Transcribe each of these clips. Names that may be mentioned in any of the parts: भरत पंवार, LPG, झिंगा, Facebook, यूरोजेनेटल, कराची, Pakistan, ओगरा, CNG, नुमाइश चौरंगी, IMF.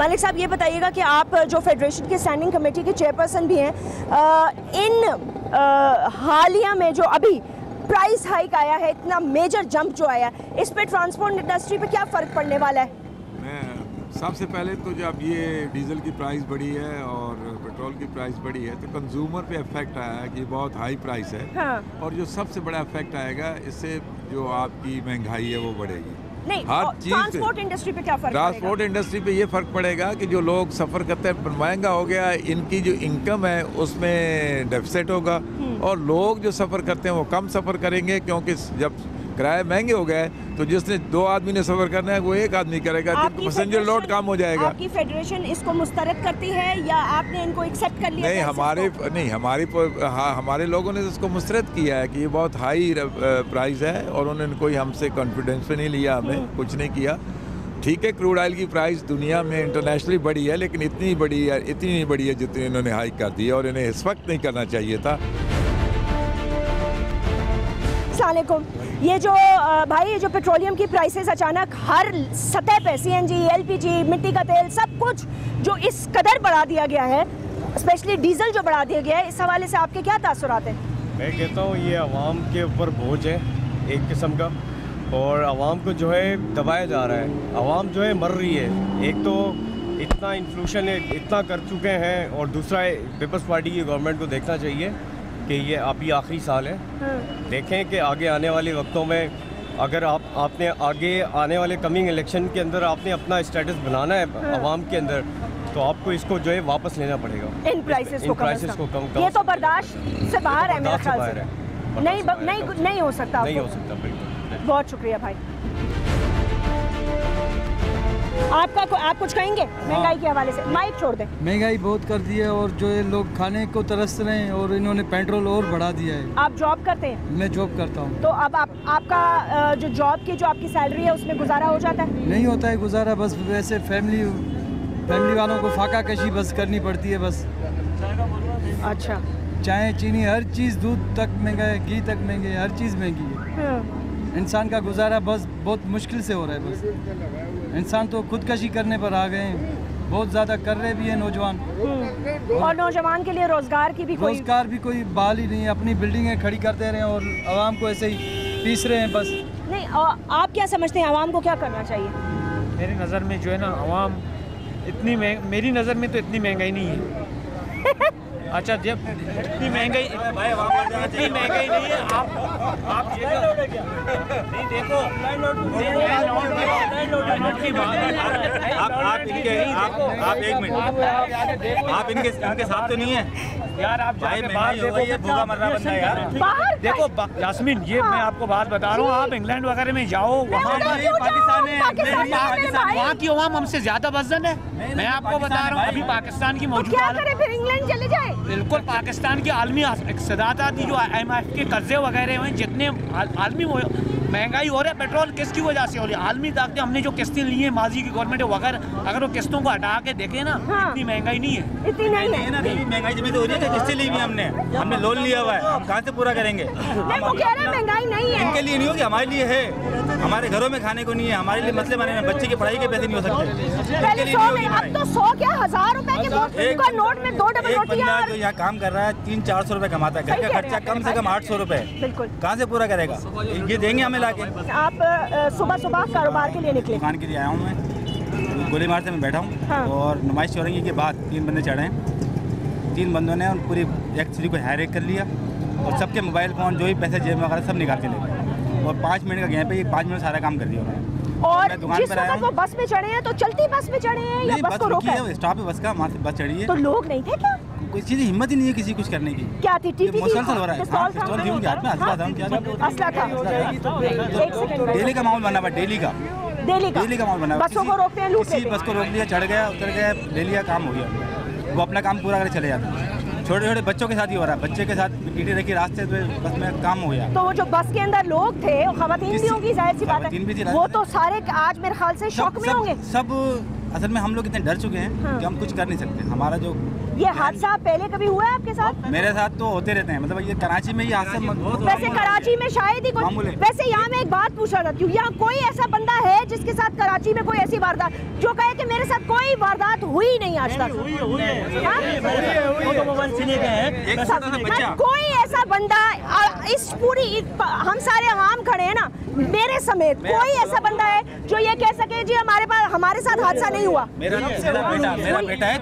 मालिक साहब ये बताइएगा कि आप जो फेडरेशन के स्टैंडिंग कमेटी के चेयरपर्सन भी हैं, इन हालिया में जो अभी प्राइस हाइक आया है, इतना मेजर जंप जो आया, इस पे ट्रांसपोर्ट इंडस्ट्री पे क्या फ़र्क पड़ने वाला है? सबसे पहले तो जब ये डीजल की प्राइस बढ़ी है और पेट्रोल की प्राइस बढ़ी है तो कंज्यूमर पे इफेक्ट आया है कि बहुत हाई प्राइस है। हाँ। और जो सबसे बड़ा इफेक्ट आएगा, इससे जो आपकी महंगाई है वो बढ़ेगी। नहीं, हर चीज ट्रांसपोर्ट इंडस्ट्री पे क्या फर्क पड़ेगा? ट्रांसपोर्ट इंडस्ट्री पे ये फर्क पड़ेगा कि जो लोग सफ़र करते हैं महंगा हो गया, इनकी जो इनकम है उसमें डेफिसिट होगा और लोग जो सफ़र करते हैं वो कम सफ़र करेंगे, क्योंकि जब किराए महंगे हो गए तो जिसने दो आदमी ने सफर करना है वो एक आदमी करेगा, जिनको पैसेंजर लोड काम हो जाएगा। आपकी फेडरेशन इसको मुस्तरद करती है या आपने इनको एक्सेप्ट कर लिया? नहीं, हमारे लोगों ने इसको मुस्तरद किया है कि ये बहुत हाई प्राइस है और उन्होंने कोई हमसे कॉन्फिडेंस पे नहीं लिया, हमें कुछ नहीं किया। ठीक है, क्रूड ऑयल की प्राइस दुनिया में इंटरनेशनली बड़ी है, लेकिन इतनी नहीं बड़ी है जितनी इन्होंने हाइक कर दी है और इन्हें इस वक्त नहीं करना चाहिए था। अस्सलामुअलैकुम। ये जो भाई, ये जो पेट्रोलियम की प्राइसेस अचानक हर सतह पे, CNG, LPG, मिट्टी का तेल, सब कुछ जो इस कदर बढ़ा दिया गया है, स्पेशली डीजल जो बढ़ा दिया गया है, इस हवाले से आपके क्या तासुरात हैं? मैं कहता हूँ ये आवाम के ऊपर बोझ है एक किस्म का, और आवाम को जो है दबाया जा रहा है, आवाम जो है मर रही है। एक तो इतना इन्फ्लेशन इतना कर चुके हैं, और दूसरा पीपल्स पार्टी की गवर्नमेंट को देखना चाहिए कि ये अभी आखिरी साल है। हाँ। देखें कि आगे आने वाले वक्तों में अगर आपने आगे आने वाले कमिंग इलेक्शन के अंदर आपने अपना स्टेटस बनाना है। हाँ। आवाम के अंदर तो आपको इसको जो है वापस लेना पड़ेगा, इन प्राइसेस को कम। ये तो बर्दाश्त से बाहर है, मेरा ख्याल से नहीं हो सकता, नहीं हो सकता। बिल्कुल, बहुत शुक्रिया भाई आपका। आप कुछ कहेंगे महंगाई के हवाले से? माइक छोड़ दें। महंगाई बहुत कर दी है और जो ये लोग खाने को तरस रहे हैं और इन्होंने पेट्रोल और बढ़ा दिया है। आप जॉब करते हैं? मैं जॉब करता हूँ। तो अब आपका जो जॉब की जो आपकी सैलरी है उसमें गुजारा हो जाता है? नहीं होता है गुजारा, बस वैसे फैमिली वालों को फाका कशी बस करनी पड़ती है बस। अच्छा, चाय, चीनी, हर चीज़, दूध तक महंगा है, घी तक महंगे, हर चीज़ महंगी है। इंसान का गुजारा बस बहुत मुश्किल से हो रहा है बस। इंसान तो खुदकशी करने पर आ गए हैं, बहुत ज़्यादा कर रहे भी हैं नौजवान। और नौजवान के लिए रोज़गार की भी कोई बहाल ही नहीं है, अपनी बिल्डिंगें खड़ी करते रहे हैं और आवाम को ऐसे ही पीस रहे हैं बस। नहीं, आप क्या समझते हैं आवाम को क्या करना चाहिए? मेरी नज़र में जो है ना, आवाम इतनी मेरी नज़र में तो इतनी महंगाई नहीं है। अच्छा, जब इतनी महंगाई नहीं है, आप नहीं देखो आप इनके साथ तो नहीं है यार। आप भूखा मर रहा बंदा यार। देखो यास्मीन, ये मैं आपको बात बता रहा हूँ, आप इंग्लैंड वगैरह में जाओ, वहाँ पाकिस्तान, वहाँ की आवाम हमसे ज्यादा वजन है, मैं आपको बता रहा हूँ। अभी पाकिस्तान की मौजूदा इंग्लैंड चले जाए, बिल्कुल पाकिस्तान की आलमी इक़्तिदादाती जो IMF के कर्जे वगैरह हैं, जितने आलमी महंगाई हो रहा है, पेट्रोल किसकी वजह से हो रही है? आलमी ताकतें, हमने जो किस्तें ली हैं माजी की गवर्नमेंट वगैरह, अगर वो किस्तों को हटा के देखें ना। हाँ। इतनी महंगाई नहीं है, इतनी नहीं है ना, महंगाई जब हो रही है, किस्तें ली हुई हमने लोन लिया हुआ है, हम कहाँ से पूरा करेंगे? महंगाई नहीं है इनके लिए, नहीं होगी हमारे लिए है, हमारे घरों में खाने को नहीं है, हमारे लिए मतलब बच्चे की पढ़ाई के पैसे नहीं हो सकते। 100 क्या 1000 रुपए के नोट में 2 डबल रोटी, जो यहाँ काम कर रहा है 300-400 रुपए कमाता है, घर का खर्चा कम से कम 800 रुपए कहाँ से पूरा करेगा? ये देंगे हमें लाके? आप सुबह सुबह कारोबार के लिए निकले? दुकान के लिए आया हूँ मैं, गोली मार से मैं बैठा हूँ। हाँ। और नुमाइश चौरंगी के बाद 3 बंदे चढ़े हैं, 3 बंदों ने पूरी एक्चुअली को हैरेक कर लिया और सबके मोबाइल फ़ोन, जो भी पैसे, जेब वगैरह सब निकाल के ले गए, और 5 मिनट का गैप है, 5 मिनट सारा काम कर दिया उन्होंने। और जिस वक्त वो बस में चढ़े हैं तो चलती बस में चढ़े हैं या बस को रोका है? स्टॉप है बस का, वहाँ से बस चढ़ी है। तो लोग नहीं थे क्या? कोई चीज़ हिम्मत ही नहीं है किसी कुछ करने की। क्या थी टीवी? मुसलसल हो रहा है, असला था, डेली का माहौल बना हुआ, डेली का माहौल बना हुआ। बसों को रोकते हैं, किसी बस को रोक दिया, चढ़ गया, उतर गया, डेली का काम हो गया, वो अपना काम पूरा करके चले जाते हैं। छोटे-छोटे बच्चों के साथ ही हो रहा है, बच्चे के साथ टीटी रखी रास्ते पे, बस में काम हो गया। तो वो जो बस के अंदर लोग थे, खवातीन भी होंगी, जाहिर सी बात है, वो तो सारे आज मेरे ख्याल से शौक में होंगे सब। असल में हम लोग इतने डर चुके हैं। हाँ। कि हम कुछ कर नहीं सकते, हमारा जो ये हादसा पहले कभी हुआ है आपके साथ? मेरे साथ तो होते रहते हैं, मतलब ये कराची में ही हादसा। वैसे कराची में शायद ही कुछ। वैसे यहाँ मैं एक बात पूछना चाहती हूँ, यहाँ कोई ऐसा बंदा है जिसके साथ कराची में कोई ऐसी वारदात जो कहे कि मेरे साथ कोई वारदात हुई नहीं आज तक? कोई ऐसा बंदा, इस पूरी हम सारे आम खड़े हैं ना, मेरे समेत कोई ऐसा बंदा है जो ये कह सके जी हमारे पास हमारे साथ हादसा नहीं हुआ? मेरा बेटा है,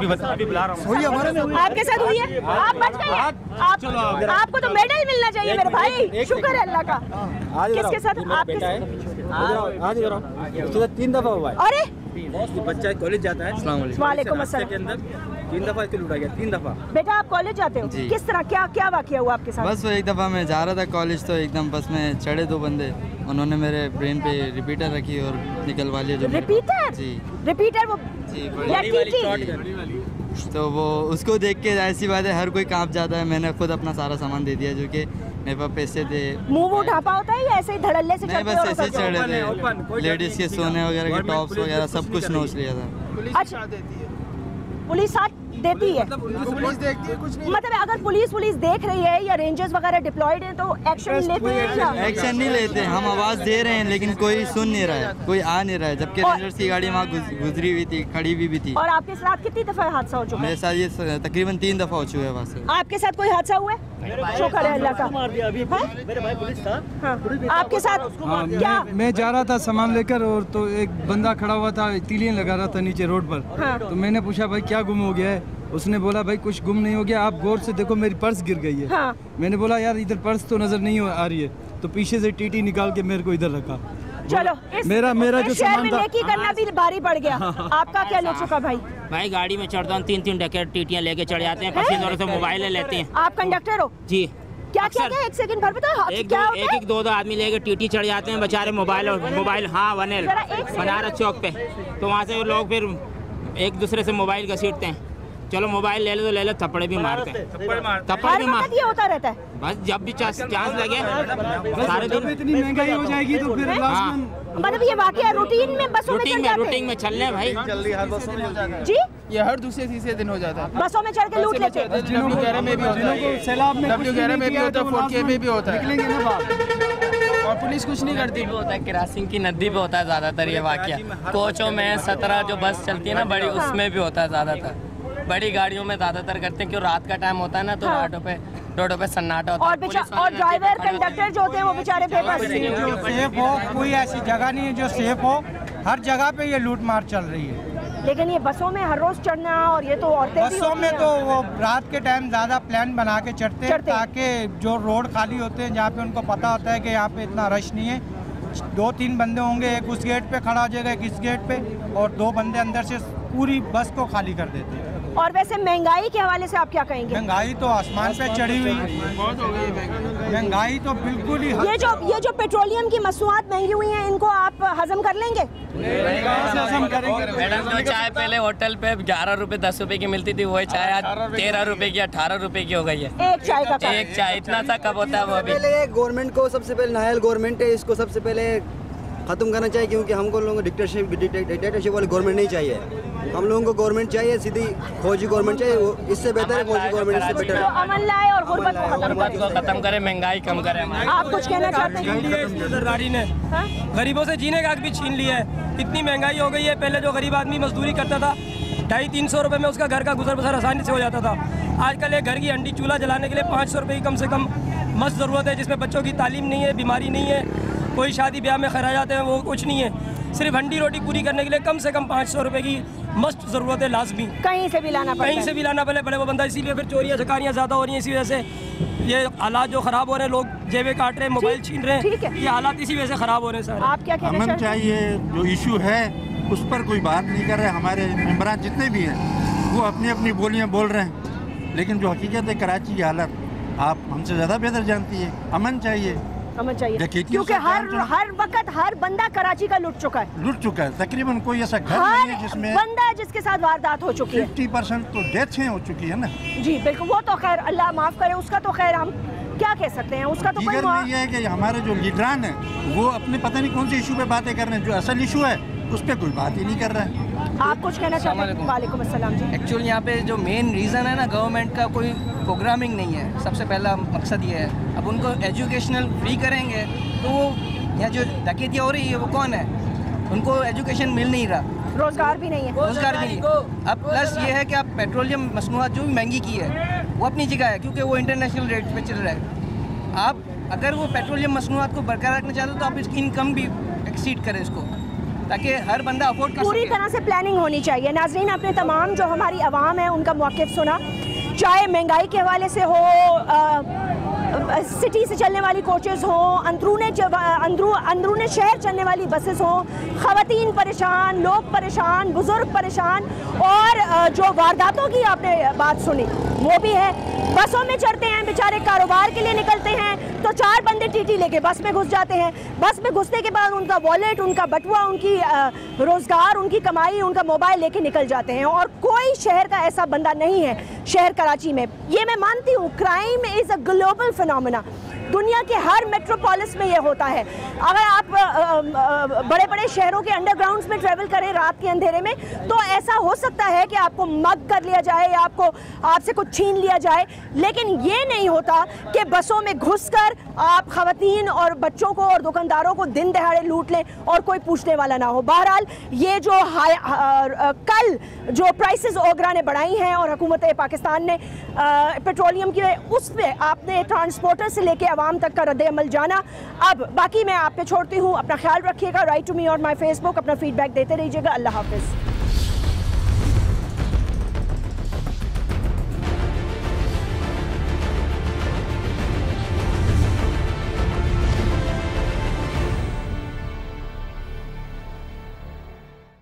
अभी बुला रहा हूँ। आपके साथ हुई है? आप बच गए, आपको तो मेडल मिलना चाहिए मेरे भाई, शुक्र है अल्लाह का। किसके साथ? आपके साथ 3 दफा हुआ है। अरे बच्चा कॉलेज जाता है, तीन दफा लूटा गया। बेटा आप कॉलेज जाते हो, किस तरह क्या वाकया हुआ आपके साथ? बस एक दफा मैं जा रहा था कॉलेज तो एकदम बस में चढ़े 2 बंदे, उन्होंने मेरे ब्रेन पे रिपीटर रखी और निकलवा लिया। जो रिपीटर? जी रिपीटर वो तो वो उसको देख के ऐसी बात है हर कोई कांप जाता है। मैंने खुद अपना सारा सामान दे दिया जो कि मेरे पास पैसे थे। मुंह वो ढापा होता है या ऐसे ही धड़ल्ले से? नहीं बस ऐसे चढ़े थे, लेडीज के सोने वगैरह के टॉप्स वगैरह सब कुछ नोच लिया था। अच्छा पुलिस साथ देती है, मतलब अगर पुलिस देख रही है या रेंजर्स वगैरह डिप्लॉयड हैं तो एक्शन लेते हैं? एक्शन नहीं लेते, हम आवाज़ दे रहे हैं लेकिन कोई सुन नहीं रहा है, कोई आ नहीं रहा है, जबकि रेंजर्स की गाड़ी वहाँ गुजरी हुई थी, खड़ी भी थी। और आपके साथ कितनी दफा हादसा हो चुका है? मेरे साथ ये तकरीबन 3 दफा हो चुका है। वहाँ से आपके साथ कोई हादसा हुआ है? आपके साथ क्या? मैं जा रहा था सामान लेकर और तो एक बंदा खड़ा हुआ था, तीलियां लगा रहा था नीचे रोड पर। तो मैंने पूछा भाई क्या गुम हो गया है? उसने बोला भाई कुछ गुम नहीं हो गया, आप गौर से देखो मेरी पर्स गिर गई है। मैंने बोला यार इधर पर्स तो नजर नहीं आ रही है, तो पीछे से टीटी निकाल के मेरे को इधर रखा। चलो मेरा जो सामान था करना भी भारी पड़ गया। आपका क्या हो चुका भाई? भाई गाड़ी में चढ़ता हूँ, 3-3 डकैत टीटियाँ लेके चढ़ जाते हैं, पैसेंजरों से मोबाइल ले लेते हैं। आप कंडक्टर हो? जी। क्या क्या है? एक सेकंड भर बताओ एक दो आदमी लेके टीटी चढ़ जाते हैं बेचारे, मोबाइल। हाँ वनेल बनारस चौक पे, तो वहाँ से लोग फिर एक दूसरे से मोबाइल घसीटते हैं। चलो मोबाइल ले लो तो ले लो, थप्पड़ भी मारते हैं, थप्पड़ भी मारते ये होता रहता है बस, जब भी चांस लगे सारे दिन। इतनी महंगाई हो जाएगी तो फिर मतलब ये वाकया रूटीन में बसों में चल जाते हैं। रूटीन में चल रहे हैं भाई, जल्दी हर बसों में हो जाता है। जी ये हर दूसरे तीसरे दिन हो जाता है, बसों में चढ़ के लूट लेते हैं। W11 में भी होता है, W11 में भी होता है, 4K में भी होता है, और पुलिस कुछ नहीं करती। होता है क्रॉसिंग की नदी पे होता है ज्यादातर ये वाकया, कोचों में 17 जो बस चलती है ना बड़ी, उसमें भी होता है ज्यादातर, बड़ी गाड़ियों में ज्यादातर करते हैं क्यों, रात का टाइम होता है ना तो रोडों पे सन्नाटा होता है। और ड्राइवर कंडक्टर जो होते हैं वो बेचारे सेफ हो, कोई ऐसी जगह नहीं है जो सेफ हो, हर जगह पे ये लूट मार चल रही है। लेकिन ये बसों में हर रोज चढ़ना, और ये तो औरतें बसों में तो वो रात के टाइम ज्यादा प्लान बना के चढ़ते हैं ताकि जो रोड खाली होते हैं जहाँ पे उनको पता होता है कि यहाँ पे इतना रश नहीं है, 2-3 बंदे होंगे, एक उस गेट पे खड़ा हो जाएगा, एक इस गेट पे, और 2 बंदे अंदर से पूरी बस को खाली कर देते हैं। और वैसे महंगाई के हवाले से आप क्या कहेंगे? महंगाई तो आसमान पे चढ़ी हुई, बहुत हो गई महंगाई तो बिल्कुल ही। ये जो पेट्रोलियम की मसनूआत महंगी हुई हैं, इनको आप हजम कर लेंगे? मैडम तो चाय पहले होटल पे 11 रुपए 10 रुपए की मिलती थी, वही चाय आज 13 रुपए की 18 रुपए की हो गई है। एक चाय इतना सा कब होता है वो? पहले गवर्नमेंट को सबसे पहले नायल गवर्नमेंट है, इसको सबसे पहले खत्म करना चाहिए, क्योंकि हमको लोगों को डिक्टेटरशिप वाली गवर्नमेंट नहीं चाहिए, हम लोगों को गवर्नमेंट चाहिए, सीधी फौजी गवर्नमेंट चाहिए, वो इससे बेहतर है, फौजी गवर्नमेंट इससे बेहतर है। अमन लाए और गुर्बत को खत्म करें, महंगाई कम करें। आप कुछ कहना चाहते हैं? गरीबों से जीने का हक भी छीन लिया है, इतनी महंगाई हो गई है। पहले जो गरीब आदमी मजदूरी करता था 250-300 रुपये में उसका घर का गुजर बसर आसानी से हो जाता था, आजकल एक घर की हंडी चूल्हा जलाने के लिए 500 रुपये की कम से कम मस्त ज़रूरत है, जिसमें बच्चों की तालीम नहीं है, बीमारी नहीं है, कोई शादी ब्याह में खराजात हैं वो कुछ नहीं है, सिर्फ हंडी रोटी पूरी करने के लिए कम से कम 500 रुपए की मस्त ज़रूरत है, लाजमी कहीं से भी लाना पड़े। बड़े वो बंदा, इसीलिए फिर चोरियाँ चकारियाँ ज़्यादा हो रही हैं, इसी वजह से ये हालात जो खराब हो रहे हैं, लोग जेबें काट रहे हैं, मोबाइल छीन रहे हैं, ये हालात इसी वजह से खराब हो रहे हैं। सर आप क्या कहना चाहते हैं? चाहिए जो इशू है उस पर कोई बात नहीं कर रहे, हमारे मेम्बरान जितने भी हैं वो अपनी अपनी बोलियाँ बोल रहे हैं, लेकिन जो हकीकत है कराची की हालत आप हमसे ज़्यादा बेहतर जानती है। अमन चाहिए, क्योंकि हर वक्त हर बंदा कराची का लुट चुका है, तकरीबन कोई ऐसा घर नहीं है जिसमें बंदा जिसके साथ वारदात हो चुकी है। 50% तो डेथ हो चुकी है ना। जी बिल्कुल, वो तो खैर अल्लाह माफ करे, उसका तो खैर हम क्या कह सकते हैं, उसका तो कोई ये है कि हमारे जो लीडरान है वो अपने पता नहीं कौन से इशू पे बातें कर रहे हैं, जो असल इशू है उस पर कोई बात ही नहीं कर रहा है। आप कुछ कहना चाहते हैं? वालेकुम अस्सलाम जी। एक्चुअली यहाँ पे जो मेन रीज़न है ना, गवर्नमेंट का कोई प्रोग्रामिंग नहीं है। सबसे पहला मकसद ये है। अब उनको एजुकेशनल फ्री करेंगे तो यहाँ जो डकैतियाँ हो रही है वो कौन है? उनको एजुकेशन मिल नहीं रहा, रोज़गार भी नहीं है, रोज़गार भी नहीं। अब प्लस ये है कि आप पेट्रोलियम मसनूआत जो भी महंगी की है वो अपनी जगह है क्योंकि वो इंटरनेशनल रेट पे चल रहा है। आप अगर वो पेट्रोलियम मसनूआत को बरकरार रखना चाहते हो तो आप इसकी इनकम भी एक्सीड करें इसको, ताकि हर बंदा अफोर्ड कर सके। पूरी तरह से प्लानिंग होनी चाहिए। नाजरीन, आपने तमाम जो हमारी आवाम है उनका मौक़िफ़ सुना, चाहे महंगाई के हवाले से हो, सिटी से चलने वाली कोचेज़ हों, अंदरूने शहर चलने वाली बसेस हों, ख़वातीन परेशान, लोग परेशान, बुज़ुर्ग परेशान, और जो वारदातों की आपने बात सुनी वो भी है। बसों में चढ़ते हैं बेचारे, कारोबार के लिए निकलते हैं तो चार बंदे टीटी लेके बस में घुस जाते हैं। बस में घुसने के बाद उनका वॉलेट, उनका बटुआ, उनकी रोज़गार, उनकी कमाई, उनका मोबाइल लेके निकल जाते हैं। और कोई शहर का ऐसा बंदा नहीं है, शहर कराची में ये मैं मानती हूँ crime is a global phenomena, दुनिया के हर मेट्रोपोलिस में ये होता है। अगर आप बड़े बड़े शहरों के अंडरग्राउंड्स में ट्रैवल करें रात के अंधेरे में तो ऐसा हो सकता है कि आपको मग कर लिया जाए या आपको आपसे कुछ छीन लिया जाए, लेकिन ये नहीं होता कि बसों में घुसकर आप ख़वातीन और बच्चों को और दुकानदारों को दिन दहाड़े लूट लें और कोई पूछने वाला ना हो। बहरहाल ये जो कल जो प्राइसेस ओगरा ने बढ़ाई हैं और हुकूमत पाकिस्तान ने पेट्रोलियम की, उस पर आपने ट्रांसपोर्टर से लेके आवाम तक का रद्द अमल जाना। अब बाकी मैं आप पे छोड़ती हूँ, अपना ख्याल रखिएगा। राइट टू मी और माई फेसबुक अपना फीडबैक देते रहिएगा। अल्लाह हाफिज़।